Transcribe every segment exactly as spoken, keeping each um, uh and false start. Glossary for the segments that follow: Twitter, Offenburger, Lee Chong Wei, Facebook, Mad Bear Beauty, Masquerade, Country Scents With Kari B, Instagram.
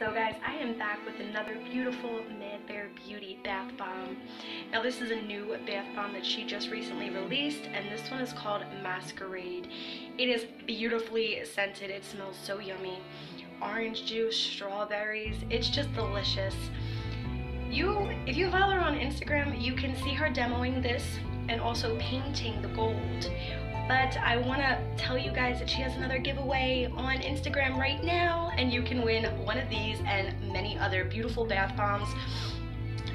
So guys, I am back with another beautiful Mad Bear Beauty bath bomb. Now this is a new bath bomb that she just recently released, and this one is called Masquerade. It is beautifully scented. It smells so yummy. Orange juice, strawberries, it's just delicious. You, if you follow her on Instagram, you can see her demoing this and also painting the gold. But I want to tell you guys that she has another giveaway on Instagram right now, and you can win one of these and many other beautiful bath bombs.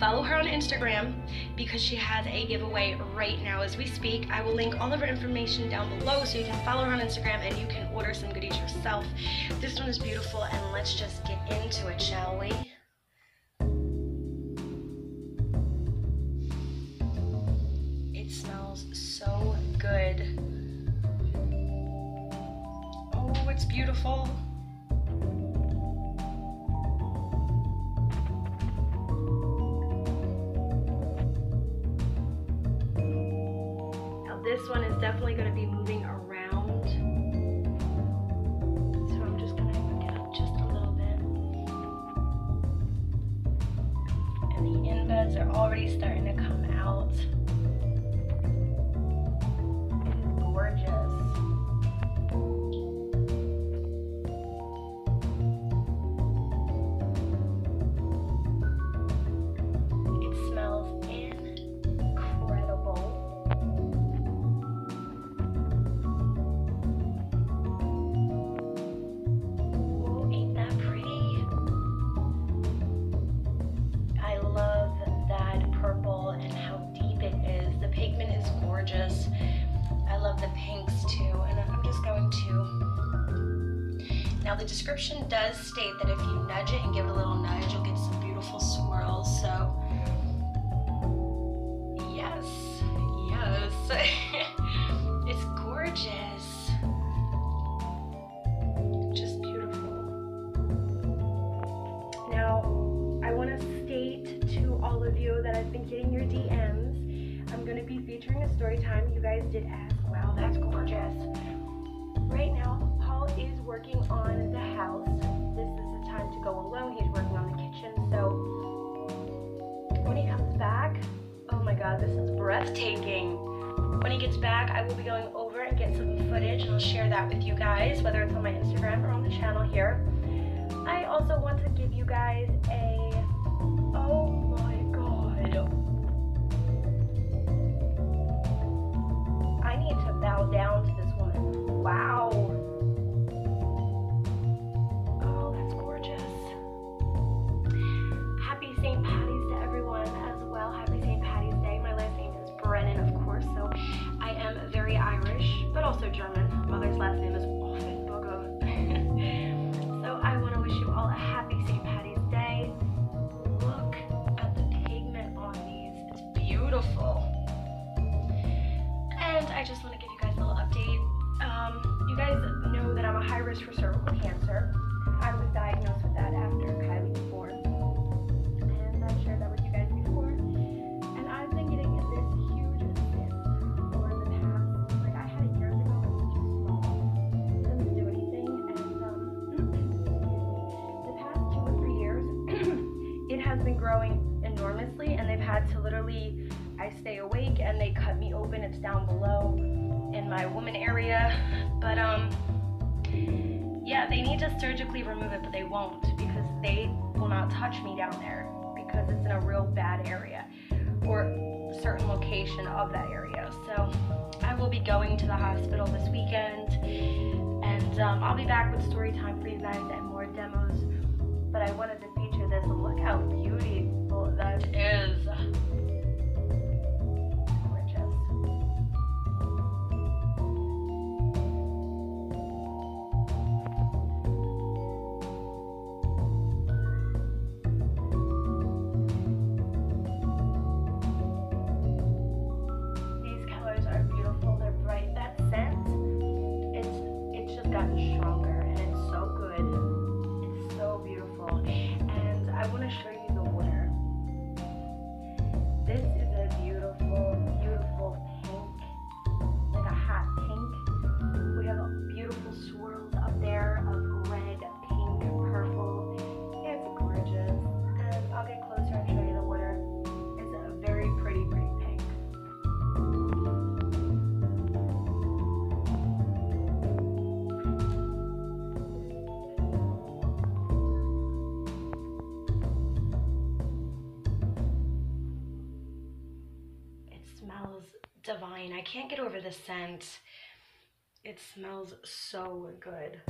Follow her on Instagram because she has a giveaway right now as we speak. I will link all of her information down below so you can follow her on Instagram and you can order some goodies yourself. This one is beautiful, and let's just get into it, shall we? It smells so good. Oh, it's beautiful. Now this one is definitely going to be moving around, so I'm just going to pick it up just a little bit. And the embeds are already starting to come out. Now the description does state that if you nudge it and give it a little nudge, you'll get some beautiful swirls, so yes, yes, it's gorgeous, just beautiful. Now I want to state to all of you that I've been getting your D Ms. I'm going to be featuring a story time. You guys did ask, wow, that's gorgeous. Right now, is working on the house. This is his time to go alone. He's working on the kitchen, so when he comes back, oh my god, this is breathtaking. When he gets back, I will be going over and get some footage, and I'll share that with you guys, whether it's on my Instagram or on the channel here. I also want to give you guys a, oh my god, I need to bow down to this woman. Wow. Also German. Mother's last name is Offenburger. So I want to wish you all a happy Saint Patty's Day. Look at the pigment on these. It's beautiful. And I just want to give you guys a little update. Um, you guys know that I'm a high risk for cervical cancer. I was diagnosed with that after Kylie was born. And I shared that with you guys before. And I've been getting this huge fit for the past. Been growing enormously, and they've had to literally, I stay awake and they cut me open. It's down below in my woman area, but um yeah, they need to surgically remove it, but they won't because they will not touch me down there because it's in a real bad area or certain location of that area. So I will be going to the hospital this weekend, and um, I'll be back with story time for you guys and more demos, but I wanted to feature this. Look how beautiful that is. Gorgeous. These colors are beautiful. They're bright. That scent, it's it's just gotten stronger, and it's so good. So beautiful. And I want to show you the water. This is a beautiful, beautiful pink, like a hot pink. We have beautiful swirls up there of red, pink, purple. Yeah, can't get over this scent. It smells so good.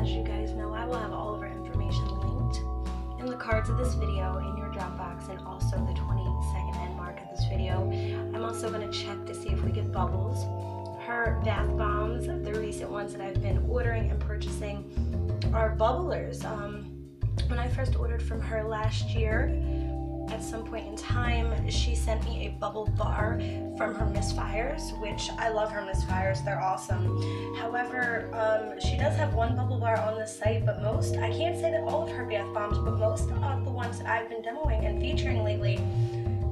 As you guys know, I will have all of our information linked in the cards of this video, in your Dropbox, and also the twenty second end mark of this video. I'm also going to check to see if we get Bubbles, her bath bombs. The recent ones that I've been ordering and purchasing are bubblers. Um, when I first ordered from her last year, at some point in time, she sent me a bubble bar from her Misfires, which I love her Misfires, they're awesome. However, um, she does have one bubble bar on the site, but most, I can't say that all of her bath bombs, but most of the ones that I've been demoing and featuring lately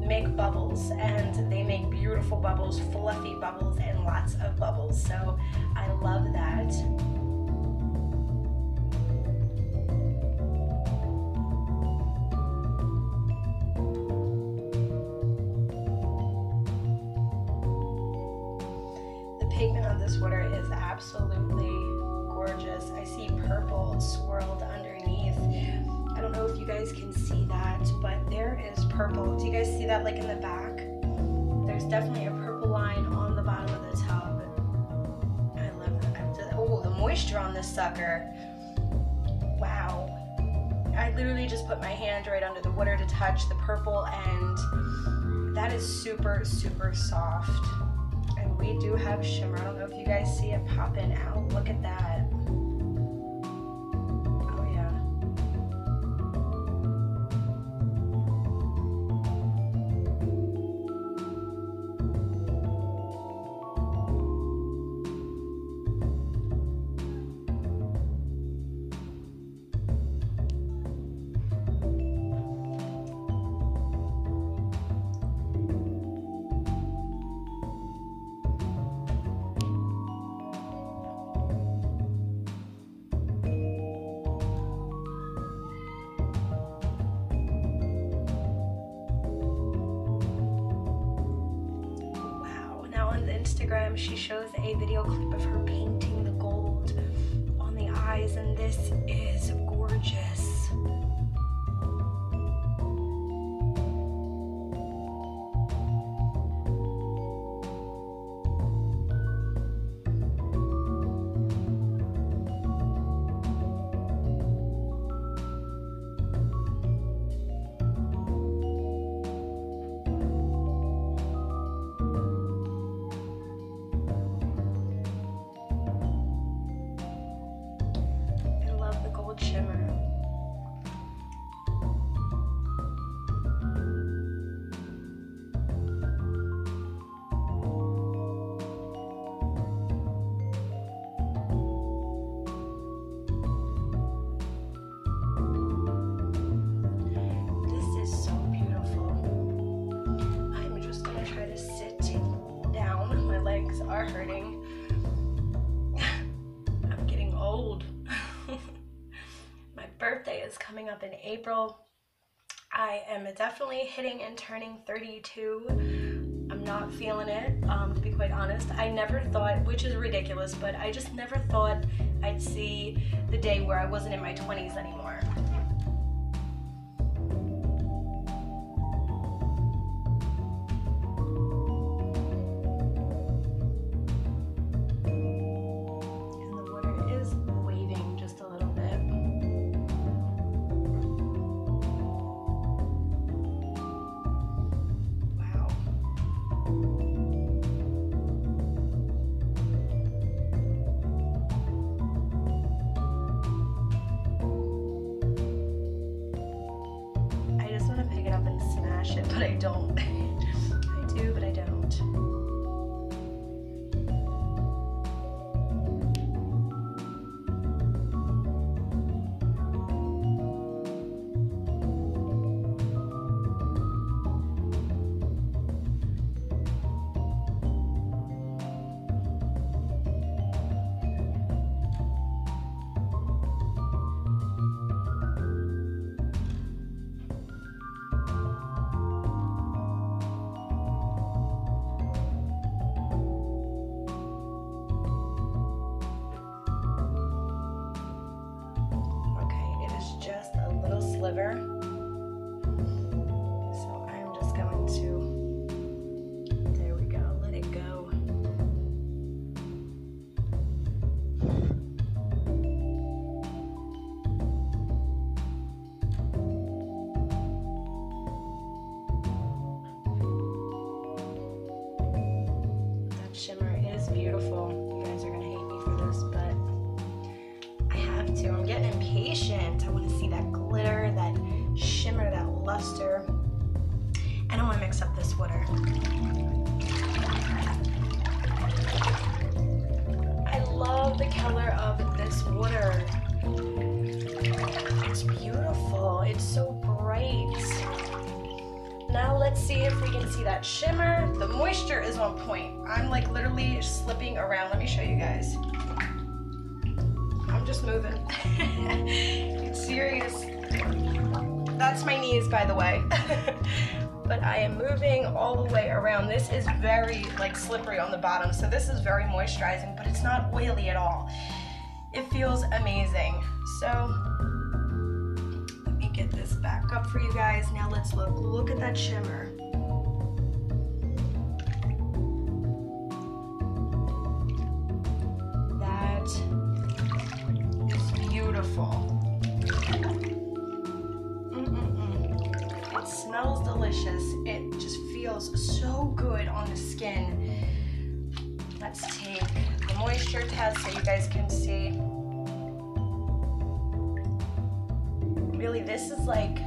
make bubbles, and they make beautiful bubbles, fluffy bubbles, and lots of bubbles, so I love that. This water is absolutely gorgeous. I see purple swirled underneath. I don't know if you guys can see that, but there is purple. Do you guys see that, like, in the back? There's definitely a purple line on the bottom of the tub. I love that. Oh, the moisture on this sucker. Wow. I literally just put my hand right under the water to touch the purple, and that is super, super soft. We do have shimmer. I don't know if you guys see it popping out. Look at that. Oh yeah. Instagram, she shows a video clip of her painting the gold on the eyes, and this is gorgeous. Are hurting. I'm getting old. My birthday is coming up in April. I am definitely hitting and turning thirty-two. I'm not feeling it, um, to be quite honest. I never thought, which is ridiculous, but I just never thought I'd see the day where I wasn't in my twenties anymore. it, but I don't. I do, but I don't. Sliver. So I'm just going to, there we go, let it go. That shimmer is beautiful. You guys are going to hate me for this, but I have to. I'm getting impatient. I want to see that glitter, that shimmer, that luster. I don't want to mix up this water. I love the color of this water. It's beautiful. It's so bright. Now let's see if we can see that shimmer. The moisture is on point. I'm like literally slipping around. Let me show you guys. I'm just moving. It's serious. That's my knees, by the way. But I am moving all the way around. This is very like slippery on the bottom, so this is very moisturizing, but it's not oily at all. It feels amazing. So let me get this back up for you guys. Now let's look. Look at that shimmer. That is beautiful. Smells delicious. It just feels so good on the skin. Let's take the moisture test so you guys can see. Really, this is like,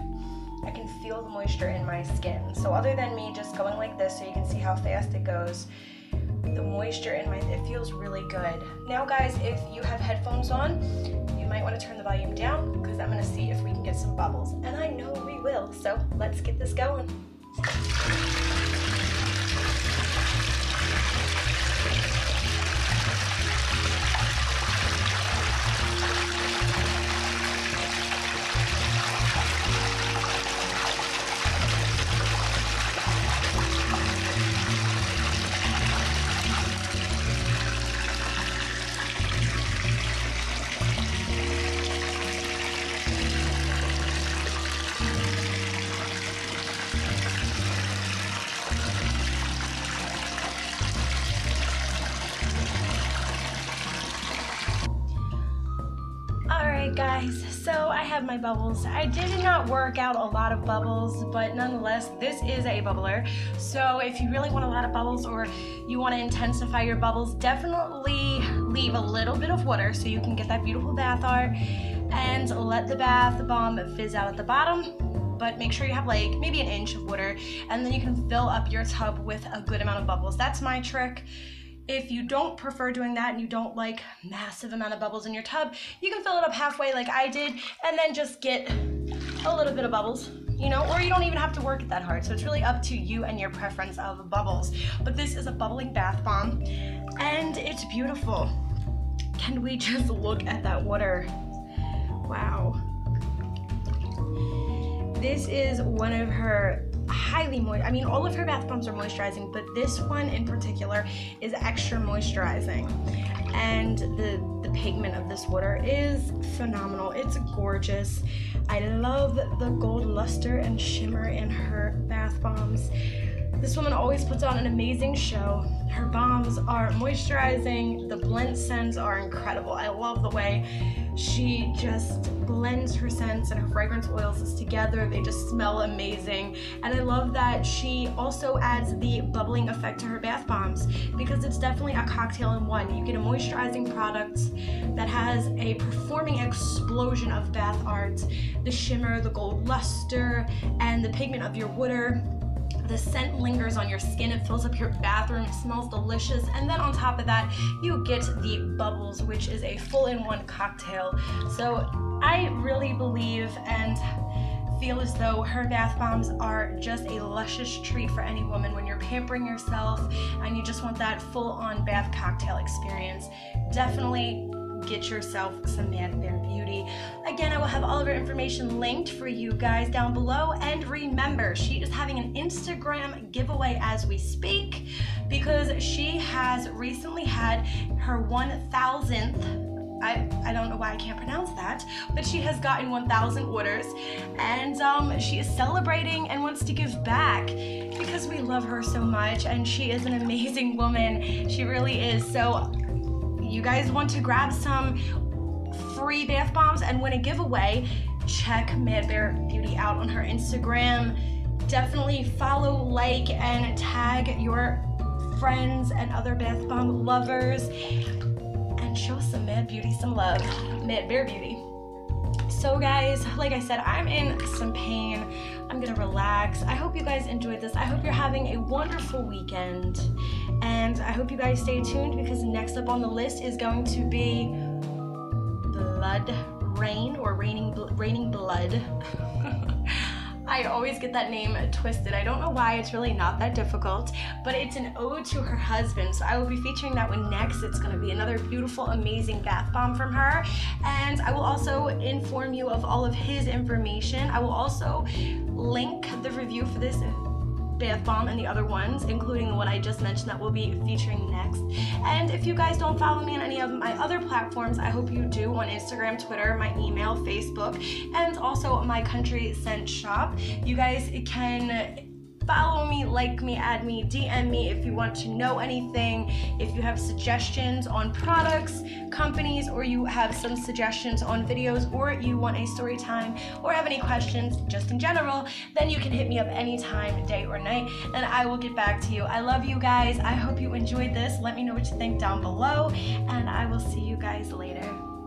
I can feel the moisture in my skin. So other than me just going like this so you can see how fast it goes, the moisture in my, it feels really good. Now guys, if you have headphones on, you might want to turn the volume down because I'm going to see if we can get some bubbles. And I know we will, so let's get this going. Guys, so I have my bubbles. I did not work out a lot of bubbles, but nonetheless, this is a bubbler. So if you really want a lot of bubbles or you want to intensify your bubbles, definitely leave a little bit of water so you can get that beautiful bath art and let the bath bomb fizz out at the bottom. But make sure you have like maybe an inch of water, and then you can fill up your tub with a good amount of bubbles. That's my trick. If you don't prefer doing that and you don't like massive amount of bubbles in your tub, you can fill it up halfway like I did and then just get a little bit of bubbles, you know, or you don't even have to work it that hard. So it's really up to you and your preference of bubbles. But this is a bubbling bath bomb and it's beautiful. Can we just look at that water? Wow. This is one of her highly moist. I mean, all of her bath bombs are moisturizing, but this one in particular is extra moisturizing, and the the pigment of this water is phenomenal. It's gorgeous. I love the gold luster and shimmer in her bath bombs. This woman always puts on an amazing show. Her bombs are moisturizing. The blend scents are incredible. I love the way she just blends her scents and her fragrance oils together. They just smell amazing. And I love that she also adds the bubbling effect to her bath bombs because it's definitely a cocktail in one. You get a moisturizing product that has a performing explosion of bath art, the shimmer, the gold luster, and the pigment of your water. the scent lingers on your skin, it fills up your bathroom, it smells delicious, and then on top of that, you get the bubbles, which is a full-in-one cocktail. So I really believe and feel as though her bath bombs are just a luscious treat for any woman when you're pampering yourself and you just want that full-on bath cocktail experience. Definitely get yourself some Mad Bear Beauty. Again, I will have all of her information linked for you guys down below, and remember, she is having an Instagram giveaway as we speak because she has recently had her one thousandth, I, I don't know why I can't pronounce that, but she has gotten one thousand orders, and um, she is celebrating and wants to give back because we love her so much and she is an amazing woman. She really is. So you guys want to grab some free bath bombs and win a giveaway, check Mad Bear Beauty out on her Instagram. Definitely follow, like, and tag your friends and other bath bomb lovers. Show some Mad Beauty some love. Mad Bear Beauty. So guys, like I said, I'm in some pain. I'm gonna relax. I hope you guys enjoyed this. I hope you're having a wonderful weekend, and I hope you guys stay tuned because next up on the list is going to be blood rain or raining raining blood. I always get that name twisted. I don't know why, it's really not that difficult, but it's an ode to her husband, so I will be featuring that one next. It's gonna be another beautiful, amazing bath bomb from her, and I will also inform you of all of his information. I will also link the review for this bath bomb and the other ones, including the one I just mentioned that we'll be featuring next. And if you guys don't follow me on any of my other platforms, I hope you do, on Instagram, Twitter, my email, Facebook, and also my Country Scent shop. You guys can follow me, like me, add me, D M me if you want to know anything. If you have suggestions on products, companies, or you have some suggestions on videos, or you want a story time, or have any questions just in general, then you can hit me up anytime, day or night, and I will get back to you. I love you guys. I hope you enjoyed this. Let me know what you think down below, and I will see you guys later.